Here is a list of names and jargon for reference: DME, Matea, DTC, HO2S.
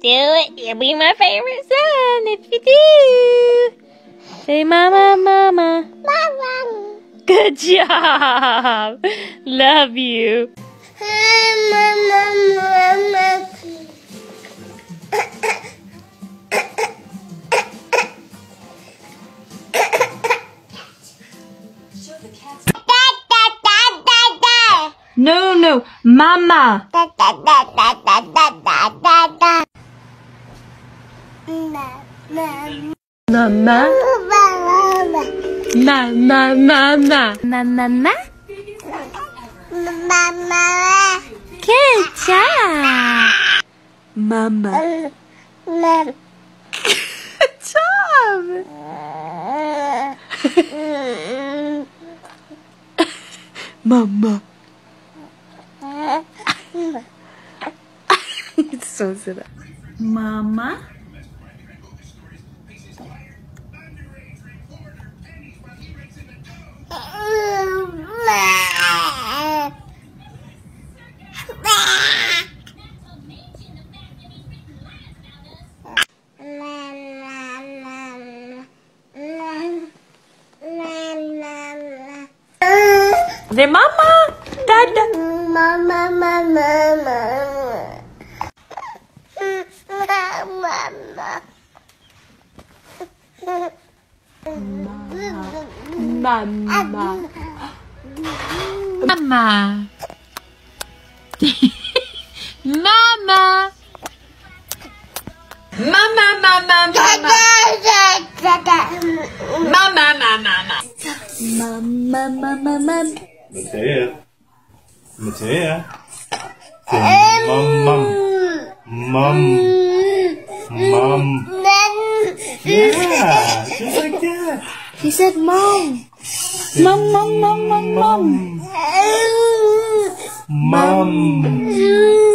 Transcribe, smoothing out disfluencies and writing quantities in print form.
Do it. You'll be my favorite son if you do. Say mama, mama. Mama. Good job. Love you. Mama, mama. No, no, mama. Mama. Mama, mama. Mama. Mama. Good job. Mama. Good job. Mama. It's so silly. Mama. The mama. Dada. Mama, mama, mama. Mama. Mama. Mama. Mama. Mama, mama, mama. Mama, mama, mama, mama. Matea. Matea. Mum, mum. Mum. Mum. Yeah, just like that. He said mum. Mum, mum, mum, mum, mum. Mum.